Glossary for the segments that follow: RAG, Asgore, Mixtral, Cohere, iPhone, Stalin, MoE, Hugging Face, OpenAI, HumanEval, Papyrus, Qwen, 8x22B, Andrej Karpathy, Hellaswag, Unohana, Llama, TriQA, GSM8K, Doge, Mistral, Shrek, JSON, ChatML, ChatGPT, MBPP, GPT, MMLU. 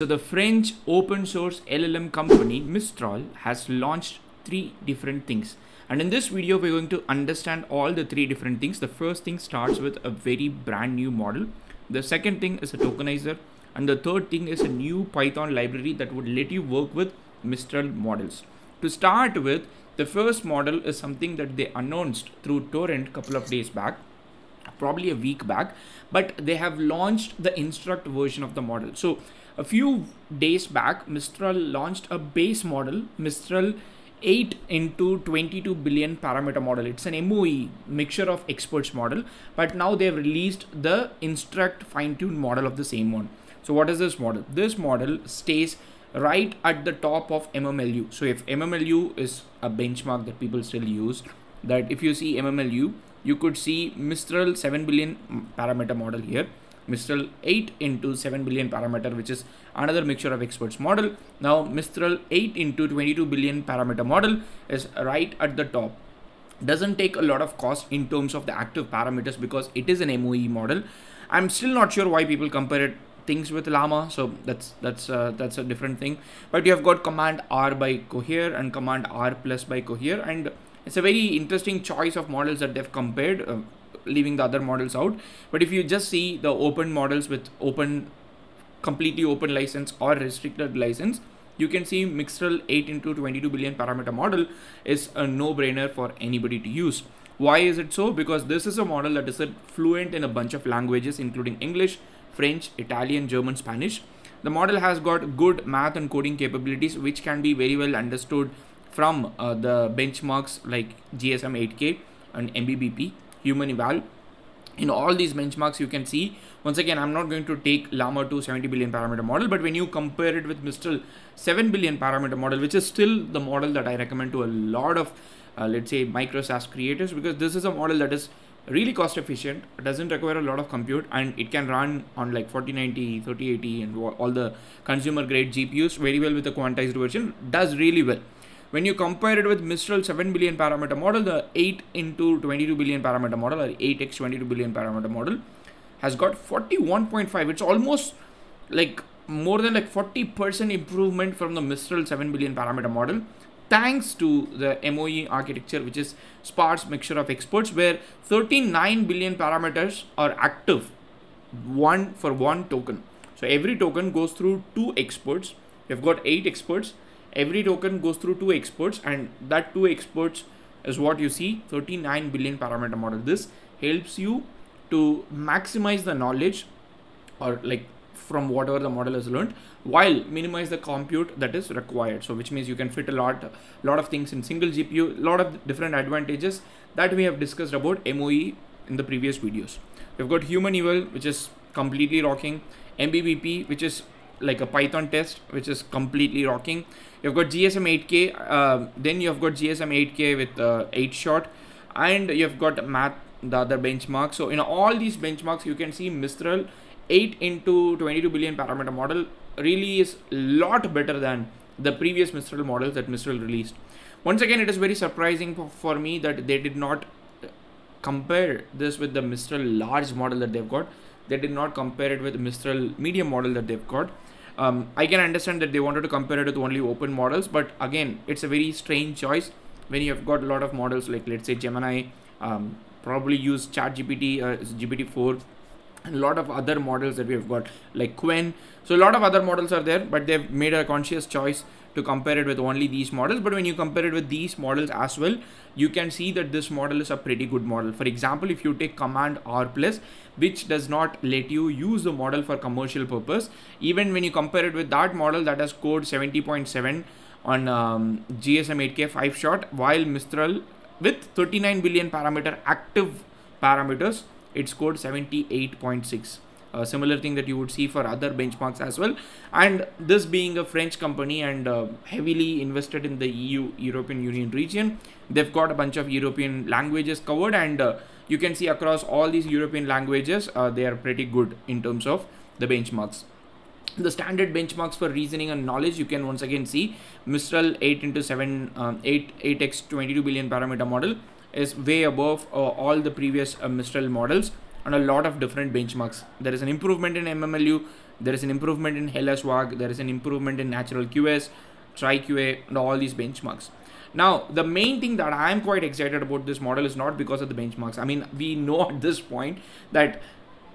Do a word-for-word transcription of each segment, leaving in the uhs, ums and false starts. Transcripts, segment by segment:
So the French open source L L M company Mistral has launched three different things. And in this video, we're going to understand all the three different things. The first thing starts with a very brand new model. The second thing is a tokenizer. And the third thing is a new Python library that would let you work with Mistral models. To start with, the first model is something that they announced through Torrent a couple of days back, probably a week back, but they have launched the instruct version of the model. So a few days back, Mistral launched a base model, Mistral eight into twenty-two billion parameter model. It's an M O E, mixture of experts model, but now they've released the instruct fine-tuned model of the same one. So what is this model? This model stays right at the top of M M L U. So if M M L U is a benchmark that people still use, that if you see M M L U, you could see Mistral seven billion parameter model here, Mistral eight into seven billion parameter, which is another mixture of experts model. Now Mistral eight into twenty-two billion parameter model is right at the top. Doesn't take a lot of cost in terms of the active parameters because it is an M O E model. I'm still not sure why people compare it things with Llama, so that's that's uh, that's a different thing. But you have got command R by Cohere and command R plus by Cohere, and it's a very interesting choice of models that they've compared, uh, leaving the other models out. But if you just see the open models with open, completely open license or restricted license, you can see Mixtral eight into twenty-two billion parameter model is a no-brainer for anybody to use. Why is it so? Because this is a model that is fluent in a bunch of languages, including English, French, Italian, German, Spanish. The model has got good math and coding capabilities, which can be very well understood from uh, the benchmarks like G S M eight K and M B P P, HumanEval. In all these benchmarks, you can see, once again, I'm not going to take Llama to seventy billion parameter model, but when you compare it with Mistral seven billion parameter model, which is still the model that I recommend to a lot of, uh, let's say, micro SaaS creators, because this is a model that is really cost efficient, doesn't require a lot of compute, and it can run on like forty ninety, thirty eighty and all the consumer grade G P Us very well with the quantized version, does really well. When you compare it with Mistral seven billion parameter model, the eight into twenty-two billion parameter model or eight by twenty-two billion parameter model has got forty-one point five. It's almost like more than like forty percent improvement from the Mistral seven billion parameter model, thanks to the M O E architecture, which is sparse mixture of experts, where thirty-nine billion parameters are active, one for one token. So every token goes through two experts. You've got eight experts. Every token goes through two experts, and that two experts is what you see, thirty-nine billion parameter model. This helps you to maximize the knowledge or like from whatever the model has learned, while minimize the compute that is required. So which means you can fit a lot lot of things in single G P U, lot of different advantages that we have discussed about M O E in the previous videos. We've got HumanEval, which is completely rocking, M B P P, which is like a Python test, which is completely rocking. You've got G S M eight K, uh, then you've got G S M eight K with uh, eight shot, and you've got math, the other benchmark. So in all these benchmarks, you can see Mistral eight into twenty-two billion parameter model really is a lot better than the previous Mistral models that Mistral released. Once again, it is very surprising for, for me that they did not compare this with the Mistral large model that they've got. They did not compare it with the Mistral medium model that they've got. Um, I can understand that they wanted to compare it with only open models, but again, it's a very strange choice when you have got a lot of models like, let's say, Gemini, um, probably use ChatGPT, uh, G P T four, and a lot of other models that we have got like Qwen. So a lot of other models are there, but they've made a conscious choice to compare it with only these models. But when you compare it with these models as well, you can see that this model is a pretty good model. For example, if you take command R plus, which does not let you use the model for commercial purpose, even when you compare it with that model that has scored seventy point seven on um, G S M eight K five shot, while Mistral with thirty-nine billion parameter active parameters, it scored seventy-eight point six. A similar thing that you would see for other benchmarks as well. And this being a French company and uh, heavily invested in the E U, European Union region, they've got a bunch of European languages covered, and uh, you can see across all these European languages, uh, they are pretty good in terms of the benchmarks. The standard benchmarks for reasoning and knowledge, you can once again see Mistral eight into seven, eight by twenty-two billion parameter model is way above uh, all the previous uh, Mistral models on a lot of different benchmarks. There is an improvement in M M L U, There is an improvement in Hellaswag. There is an improvement in natural Q S, TriQA, and all these benchmarks. Now, the main thing that I'm quite excited about this model is not because of the benchmarks. I mean, we know at this point that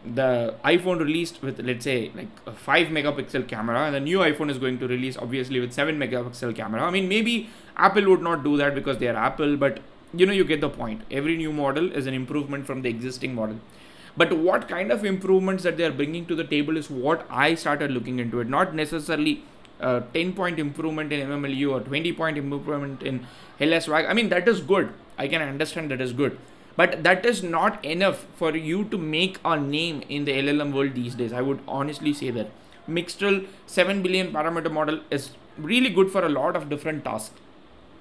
the iPhone released with, let's say, like a five megapixel camera, and the new iPhone is going to release obviously with seven megapixel camera. I mean, maybe Apple would not do that because they are Apple, but you know, you get the point. Every new model is an improvement from the existing model. But what kind of improvements that they are bringing to the table is what I started looking into it. Not necessarily a ten point improvement in M M L U or twenty point improvement in Hellaswag. I mean, that is good. I can understand that is good. But that is not enough for you to make a name in the L L M world these days. I would honestly say that. Mixtral seven billion parameter model is really good for a lot of different tasks.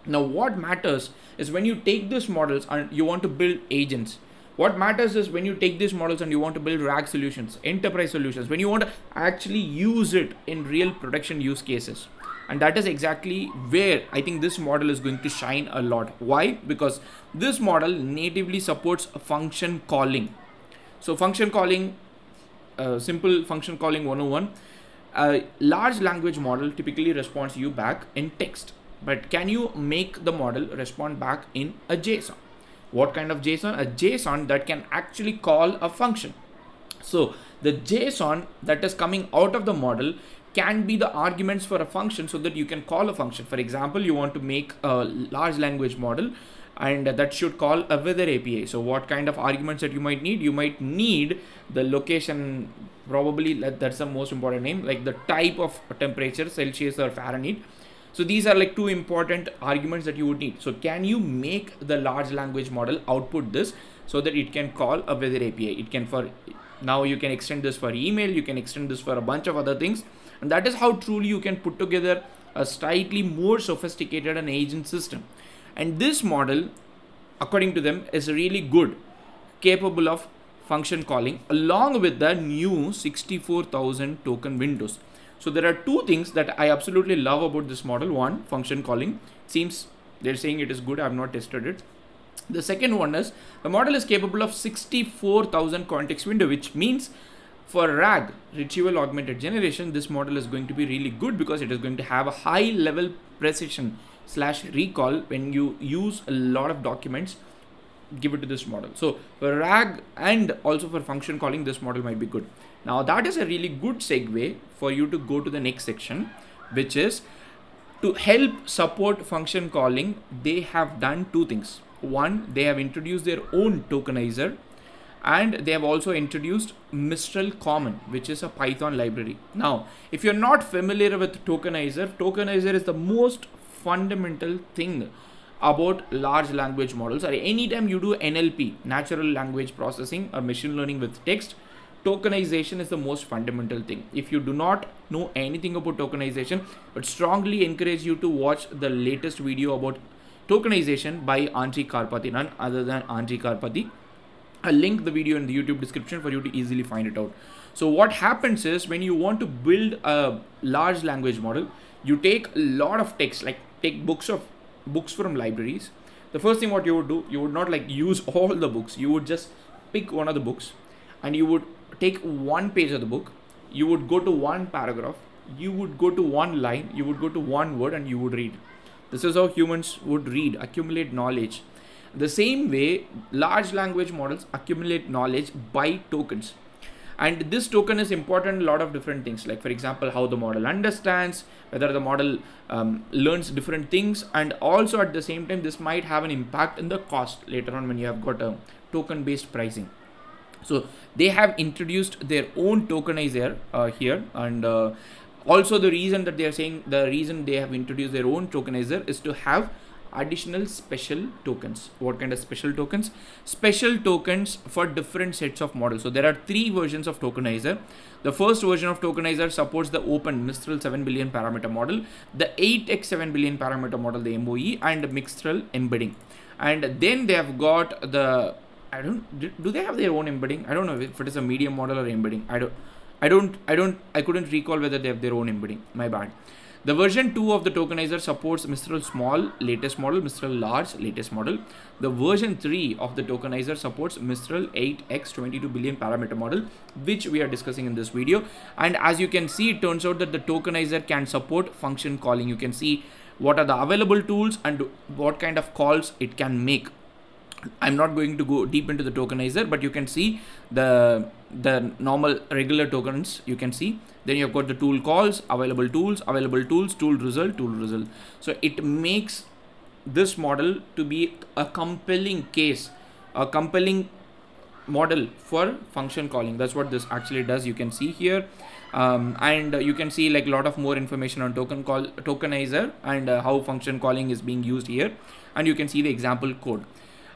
Now, what matters is when you take these models and you want to build agents. What matters is when you take these models and you want to build R A G solutions, enterprise solutions, when you want to actually use it in real production use cases. And that is exactly where I think this model is going to shine a lot. Why? Because this model natively supports function calling. So function calling, uh, simple function calling one oh one, a large language model typically responds you back in text. But can you make the model respond back in a JSON? What kind of JSON? A JSON that can actually call a function. So the JSON that is coming out of the model can be the arguments for a function so that you can call a function. For example, you want to make a large language model and that should call a weather A P I. So what kind of arguments that you might need? You might need the location, probably that's the most important name, like the type of temperature, Celsius or Fahrenheit. So these are like two important arguments that you would need. So can you make the large language model output this so that it can call a weather A P I? It can for now you can extend this for email, you can extend this for a bunch of other things. And that is how truly you can put together a slightly more sophisticated an agent system. And this model, according to them, is really good, capable of function calling along with the new sixty-four thousand token windows. So there are two things that I absolutely love about this model. One, function calling. It seems they're saying it is good. I have not tested it. The second one is the model is capable of sixty-four thousand context window, which means for R A G, retrieval augmented generation, this model is going to be really good because it is going to have a high level precision slash recall when you use a lot of documents. Give it to this model. So for R A G and also for function calling, this model might be good. Now that is a really good segue for you to go to the next section, which is to help support function calling. They have done two things. One, they have introduced their own tokenizer, and they have also introduced Mistral Common, which is a Python library. Now, if you're not familiar with tokenizer, tokenizer is the most fundamental thing about large language models, or anytime you do N L P, natural language processing, or machine learning with text, tokenization is the most fundamental thing. If you do not know anything about tokenization, I would strongly encourage you to watch the latest video about tokenization by Andrej Karpathy, none other than Andrej Karpathy. I'll link the video in the YouTube description for you to easily find it out. So what happens is when you want to build a large language model, you take a lot of text, like take books of books from libraries. The first thing what you would do, you would not like use all the books. You would just pick one of the books and you would take one page of the book. You would go to one paragraph. You would go to one line. You would go to one word and you would read. This is how humans would read, accumulate knowledge. The same way, large language models accumulate knowledge by tokens. And this token is important in a lot of different things. Like for example, how the model understands, whether the model um, learns different things. And also at the same time, this might have an impact in the cost later on when you have got a token-based pricing. So they have introduced their own tokenizer uh, here. And uh, also the reason that they are saying, the reason they have introduced their own tokenizer is to have additional special tokens. What kind of special tokens? Special tokens for different sets of models. So there are three versions of tokenizer. The first version of tokenizer supports the open Mistral seven billion parameter model, the eight by seven billion parameter model, the M O E, and Mixtral embedding. And then they have got the, I don't, do they have their own embedding? I don't know if it is a medium model or embedding. I don't, I don't, I don't, I couldn't recall whether they have their own embedding. My bad. The version two of the tokenizer supports Mistral small, latest model, Mistral large, latest model. The version three of the tokenizer supports Mistral eight X twenty-two billion parameter model, which we are discussing in this video. And as you can see, it turns out that the tokenizer can support function calling. You can see what are the available tools and what kind of calls it can make. I'm not going to go deep into the tokenizer, but you can see the the normal regular tokens. You can see then you've got the tool calls, available tools, available tools, tool result, tool result. So it makes this model to be a compelling case, a compelling model for function calling. That's what this actually does. You can see here, um, and uh, you can see like a lot of more information on token call tokenizer and uh, how function calling is being used here, and you can see the example code.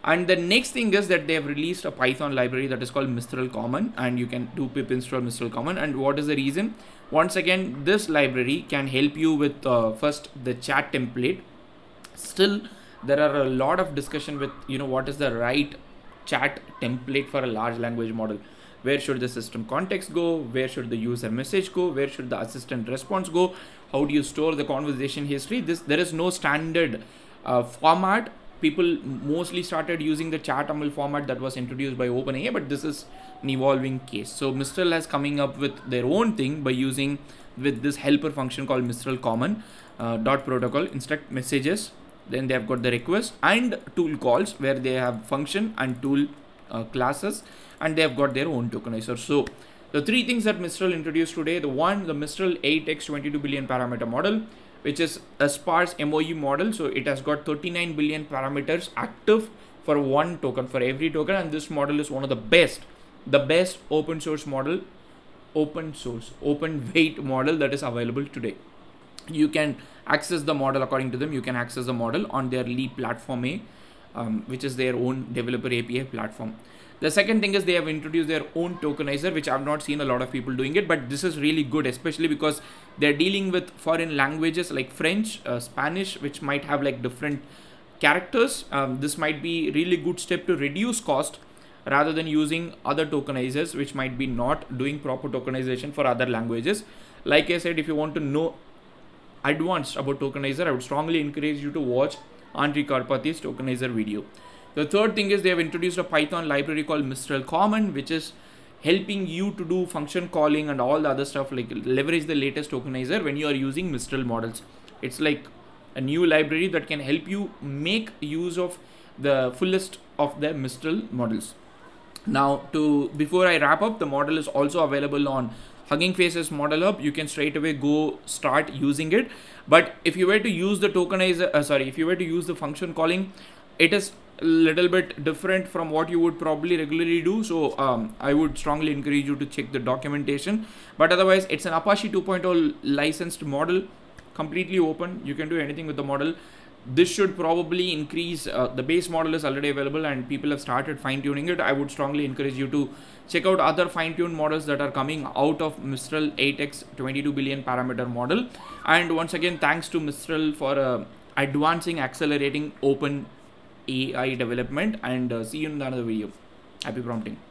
And the next thing is that they have released a Python library that is called Mistral Common, and you can do pip install Mistral Common. And what is the reason? Once again, this library can help you with uh, first the chat template. Still, there are a lot of discussion with, you know, what is the right chat template for a large language model. Where should the system context go? Where should the user message go? Where should the assistant response go? How do you store the conversation history? This, there is no standard uh, format. People mostly started using the ChatML format that was introduced by OpenAI, but this is an evolving case. So Mistral has coming up with their own thing by using with this helper function called Mistral Common uh, dot protocol instruct messages. Then they have got the request and tool calls where they have function and tool uh, classes, and they have got their own tokenizer. So the three things that Mistral introduced today: the one, the Mistral eight X twenty-two billion parameter model, which is a sparse M O U model. So it has got thirty-nine billion parameters active for one token, for every token. And this model is one of the best, the best open source model, open source, open weight model that is available today. You can access the model according to them. You can access the model on their Leap platform A, um, which is their own developer A P I platform. The second thing is they have introduced their own tokenizer, which I've not seen a lot of people doing it, but this is really good, especially because they're dealing with foreign languages like French, uh, Spanish, which might have like different characters. Um, this might be really good step to reduce cost rather than using other tokenizers, which might be not doing proper tokenization for other languages. Like I said, if you want to know advanced about tokenizer, I would strongly encourage you to watch Andrej Karpathy's tokenizer video. The third thing is they have introduced a Python library called Mistral Common, which is helping you to do function calling and all the other stuff, like leverage the latest tokenizer when you are using Mistral models. It's like a new library that can help you make use of the fullest of the Mistral models. Now, to before I wrap up, the model is also available on Hugging Face's model hub. You can straight away go start using it. But if you were to use the tokenizer, uh, sorry, if you were to use the function calling, it is a little bit different from what you would probably regularly do. So um, I would strongly encourage you to check the documentation, but otherwise it's an Apache two point oh licensed model, completely open. You can do anything with the model. This should probably increase. Uh, the base model is already available and people have started fine tuning it. I would strongly encourage you to check out other fine tuned models that are coming out of Mistral eight X twenty-two billion parameter model. And once again, thanks to Mistral for uh, advancing, accelerating open A I development, and uh, see you in another video. Happy prompting.